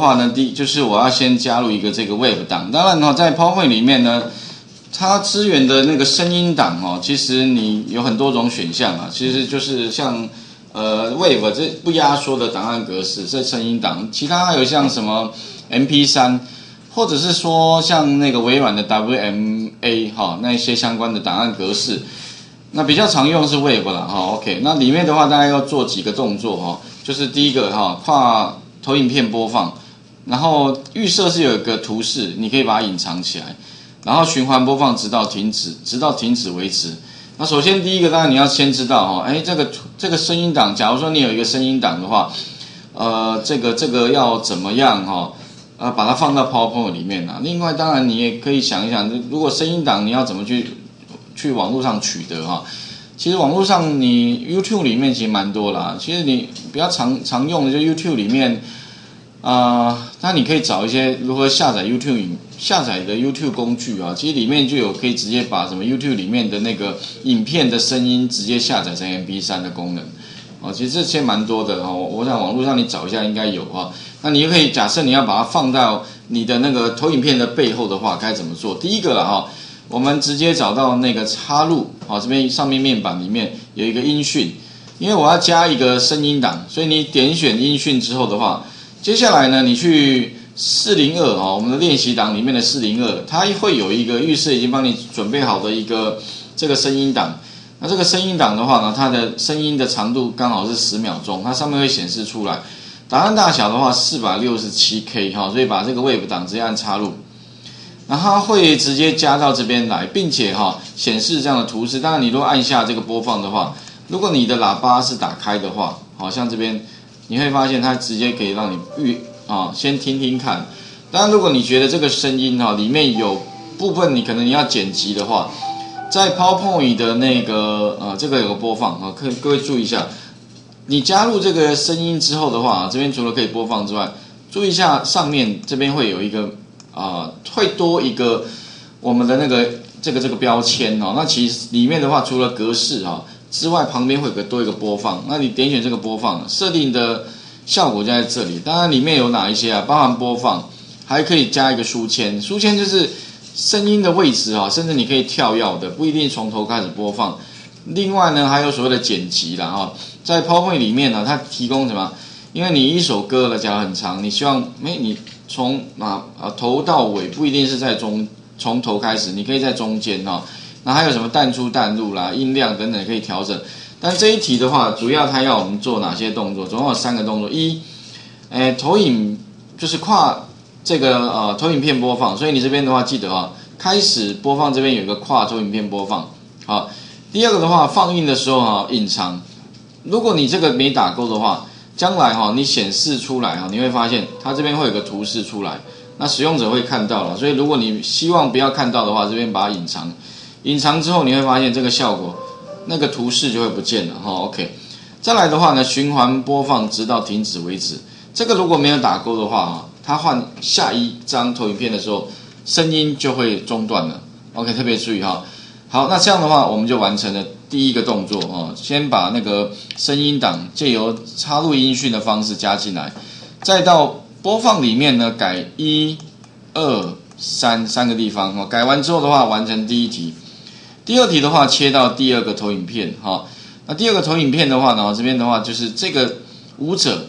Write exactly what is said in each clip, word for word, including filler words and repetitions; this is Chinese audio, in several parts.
的话呢，第一就是我要先加入一个这个 W A V 档。当然哈，在 PowerPoint 里面呢，它支援的那个声音档哦，其实你有很多种选项啊。其实就是像呃 W A V 这不压缩的档案格式，这声音档。其他还有像什么 M P 三， 或者是说像那个微软的 W M A 哈、哦，那一些相关的档案格式。那比较常用是 W A V 啦哈、哦。OK， 那里面的话大概要做几个动作哈、哦，就是第一个哈、哦，跨投影片播放。 然后预设是有一个图示，你可以把它隐藏起来，然后循环播放直到停止，直到停止为止。那首先第一个当然你要先知道哈，哎，这个这个声音档，假如说你有一个声音档的话，呃，这个这个要怎么样哈？呃，把它放到 PowerPoint 里面啊。另外当然你也可以想一想，如果声音档你要怎么去去网络上取得哈？其实网络上你 YouTube 里面其实蛮多啦，其实你比较常常用的就 YouTube 里面。 啊、呃，那你可以找一些如何下载 YouTube 下载的 YouTube 工具啊，其实里面就有可以直接把什么 YouTube 里面的那个影片的声音直接下载成 M P 三 的功能，哦，其实这些蛮多的哦，我想网络上你找一下应该有啊。那你就可以假设你要把它放到你的那个投影片的背后的话，该怎么做？第一个了哈，我们直接找到那个插入，哦，这边上面面板里面有一个音讯，因为我要加一个声音档，所以你点选音讯之后的话。 接下来呢，你去四零二哦，我们的练习档里面的四零二，它会有一个预设已经帮你准备好的一个这个声音档。那这个声音档的话呢，它的声音的长度刚好是十秒钟，它上面会显示出来。档案大小的话四百六十七 K 哈，所以把这个 W A V 档直接按插入，然后它会直接加到这边来，并且哈、哦、显示这样的图示。当然，你如果按下这个播放的话，如果你的喇叭是打开的话，好像这边。 你会发现它直接可以让你预啊、哦、先听听看，当然如果你觉得这个声音哈、哦、里面有部分你可能你要剪辑的话，在 PowerPoint 的那个呃这个有个播放啊、哦，各位注意一下，你加入这个声音之后的话，这边除了可以播放之外，注意一下上面这边会有一个啊、呃、会多一个我们的那个这个这个标签哦，那其实里面的话除了格式啊、哦。 之外，旁边会有个多一个播放，那你点选这个播放，设定的效果就在这里。当然里面有哪一些啊？包含播放，还可以加一个书签，书签就是声音的位置啊，甚至你可以跳跃的，不一定从头开始播放。另外呢，还有所谓的剪辑啦哈，在 PowerPoint 里面呢，它提供什么？因为你一首歌的讲很长，你希望哎你从啊啊头到尾不一定是在中从头开始，你可以在中间哦。 那还有什么淡出、淡入啦、音量等等可以调整，但这一题的话，主要它要我们做哪些动作？总共有三个动作：一，诶，投影就是跨这个呃投影片播放，所以你这边的话记得啊，开始播放这边有一个跨投影片播放。好，第二个的话，放映的时候啊，隐藏。如果你这个没打勾的话，将来哈、啊、你显示出来哈、啊，你会发现它这边会有个图示出来，那使用者会看到了。所以如果你希望不要看到的话，这边把它隐藏。 隐藏之后，你会发现这个效果，那个图示就会不见了哈、哦。OK， 再来的话呢，循环播放直到停止为止。这个如果没有打勾的话啊，它换下一张投影片的时候，声音就会中断了。OK， 特别注意哈、哦。好，那这样的话，我们就完成了第一个动作哦。先把那个声音档借由插入音讯的方式加进来，再到播放里面呢改一、二、三三个地方哦。改完之后的话，完成第一题。 第二题的话，切到第二个投影片哈。那第二个投影片的话呢，这边的话就是这个舞者，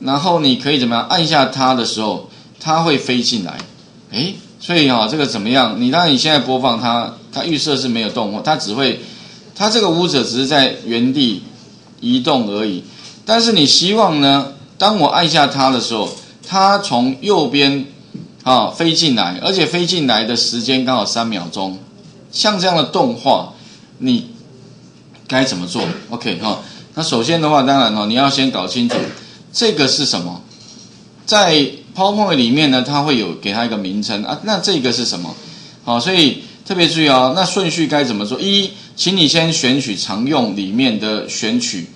然后你可以怎么样？按下它的时候，它会飞进来。诶，所以哈，这个怎么样？你当然你现在播放它，它预设是没有动，它只会，它这个舞者只是在原地移动而已。但是你希望呢，当我按下它的时候，它从右边啊飞进来，而且飞进来的时间刚好三秒钟。 像这样的动画，你该怎么做 ？OK 哈、哦，那首先的话，当然哈、哦，你要先搞清楚这个是什么。在 PowerPoint 里面呢，它会有给它一个名称啊。那这个是什么？好、哦，所以特别注意哦。那顺序该怎么做？一，请你先选取常用里面的选取，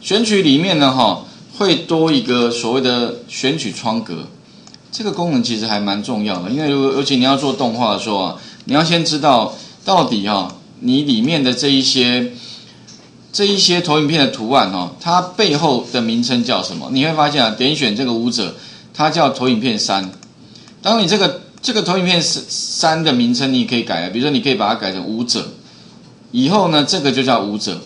选取里面呢哈、哦、会多一个所谓的选取窗格，这个功能其实还蛮重要的，因为如果尤其你要做动画的时候啊，你要先知道。 到底哈、哦，你里面的这一些、这一些投影片的图案哈、哦，它背后的名称叫什么？你会发现啊，点选这个舞者，它叫投影片三。当你这个这个投影片三的名称，你可以改啊，比如说你可以把它改成舞者，以后呢这个就叫舞者。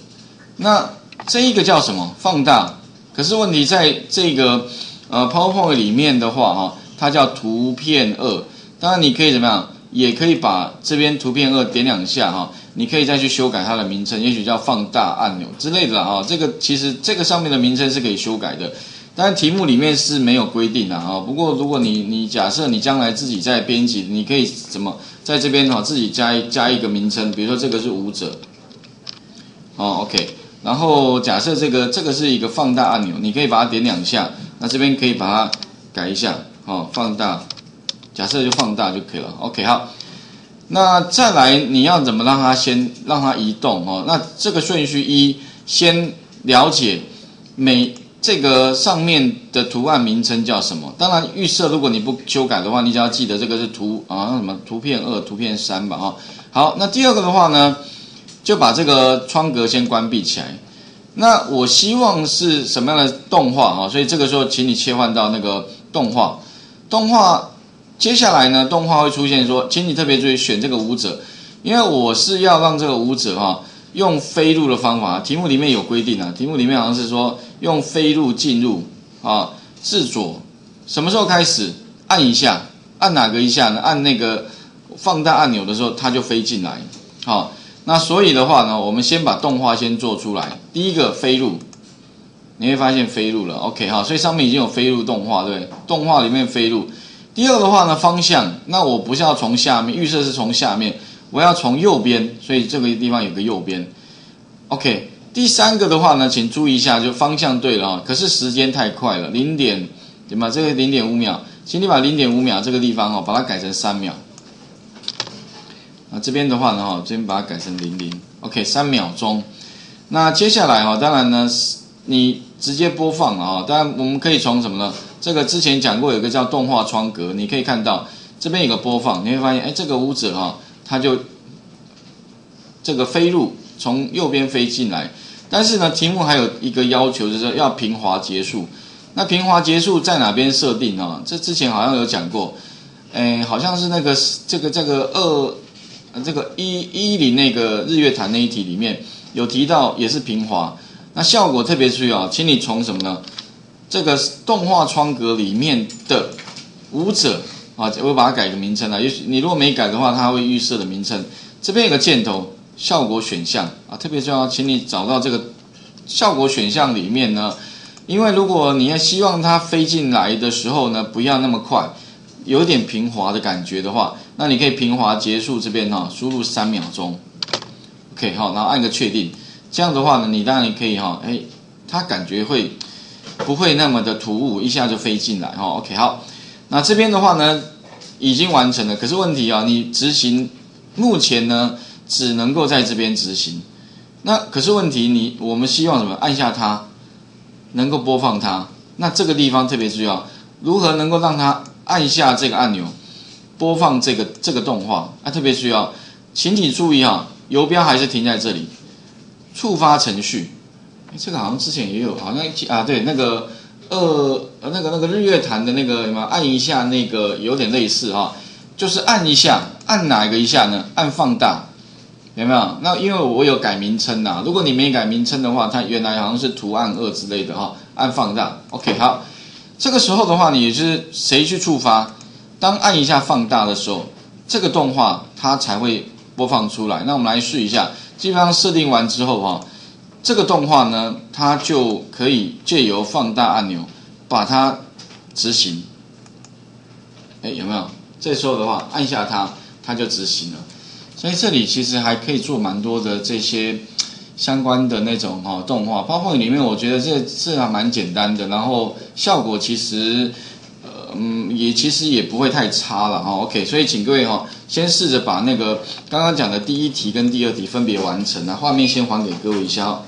那这一个叫什么？放大。可是问题在这个呃 PowerPoint 里面的话，哈、哦，它叫图片二。当然你可以怎么样？ 也可以把这边图片二点两下哈，你可以再去修改它的名称，也许叫放大按钮之类的啦哈。这个其实这个上面的名称是可以修改的，但题目里面是没有规定的哈。不过如果你你假设你将来自己在编辑，你可以怎么在这边哈自己加一加一个名称，比如说这个是舞者，哦 OK， 然后假设这个这个是一个放大按钮，你可以把它点两下，那这边可以把它改一下哦，放大。 假设就放大就可以了 ，OK 好。那再来你要怎么让它先让它移动哦？那这个顺序一，先了解每这个上面的图案名称叫什么。当然预设如果你不修改的话，你只要记得这个是图啊什么图片二、图片三吧哈。好，那第二个的话呢，就把这个窗格先关闭起来。那我希望是什么样的动画哈？所以这个时候请你切换到那个动画，动画。 接下来呢，动画会出现说，请你特别注意选这个舞者，因为我是要让这个舞者哈、啊、用飞入的方法，题目里面有规定啊，题目里面好像是说用飞入进入啊，自左，什么时候开始？按一下，按哪个一下呢？按那个放大按钮的时候，它就飞进来。好、啊，那所以的话呢，我们先把动画先做出来，第一个飞入，你会发现飞入了 ，OK 哈，所以上面已经有飞入动画，对，动画里面飞入。 第二的话呢，方向，那我不是要从下面，预设是从下面，我要从右边，所以这个地方有个右边。OK， 第三个的话呢，请注意一下，就方向对了啊、哦，可是时间太快了，零点，对吗？这个零点五秒，请你把零点五秒这个地方哦，把它改成三秒。啊，这边的话呢，哈，这边把它改成零零 ，OK， 三秒钟。那接下来哈、哦，当然呢，你直接播放了啊、哦，当然我们可以从什么呢？ 这个之前讲过，有一个叫动画窗格，你可以看到这边有个播放，你会发现，哎，这个舞者哈、哦，他就这个飞入从右边飞进来，但是呢，题目还有一个要求，就是要平滑结束。那平滑结束在哪边设定啊、哦？这之前好像有讲过，哎，好像是那个这个这个二这个一一零那个日月潭那一题里面有提到，也是平滑。那效果特别注意啊、哦，请你从什么呢？ 这个动画窗格里面的舞者啊，我把它改个名称啊。也许你如果没改的话，它会预设的名称。这边有个箭头效果选项啊，特别重要，请你找到这个效果选项里面呢，因为如果你要希望它飞进来的时候呢，不要那么快，有点平滑的感觉的话，那你可以平滑结束这边哈、啊，输入三秒钟 ，OK 好，然后按个确定，这样的话呢，你当然可以哈、啊，哎，它感觉会。 不会那么的突兀，一下就飞进来哈、哦。OK， 好，那这边的话呢，已经完成了。可是问题啊、哦，你执行目前呢，只能够在这边执行。那可是问题你，你我们希望什么？按下它，能够播放它。那这个地方特别重要，如何能够让它按下这个按钮，播放这个这个动画？啊，特别需要，请你注意啊、哦，游标还是停在这里，触发程序。 这个好像之前也有，好像啊，对，那个呃，那个那个日月潭的那个什么，按一下那个有点类似哈、哦，就是按一下，按哪一个一下呢？按放大，有没有？那因为我有改名称呐、啊，如果你没改名称的话，它原来好像是图案二之类的哈、哦，按放大 ，OK 好。这个时候的话，你就是谁去触发？当按一下放大的时候，这个动画它才会播放出来。那我们来试一下，基本上设定完之后哈、哦。 这个动画呢，它就可以借由放大按钮把它执行。哎，有没有？这时候的话，按下它，它就执行了。所以这里其实还可以做蛮多的这些相关的那种哈、哦、动画，包括里面我觉得这这还蛮简单的，然后效果其实呃嗯也其实也不会太差了哈、哦。OK， 所以请各位哈、哦，先试着把那个刚刚讲的第一题跟第二题分别完成啊，画面先还给各位一下、哦。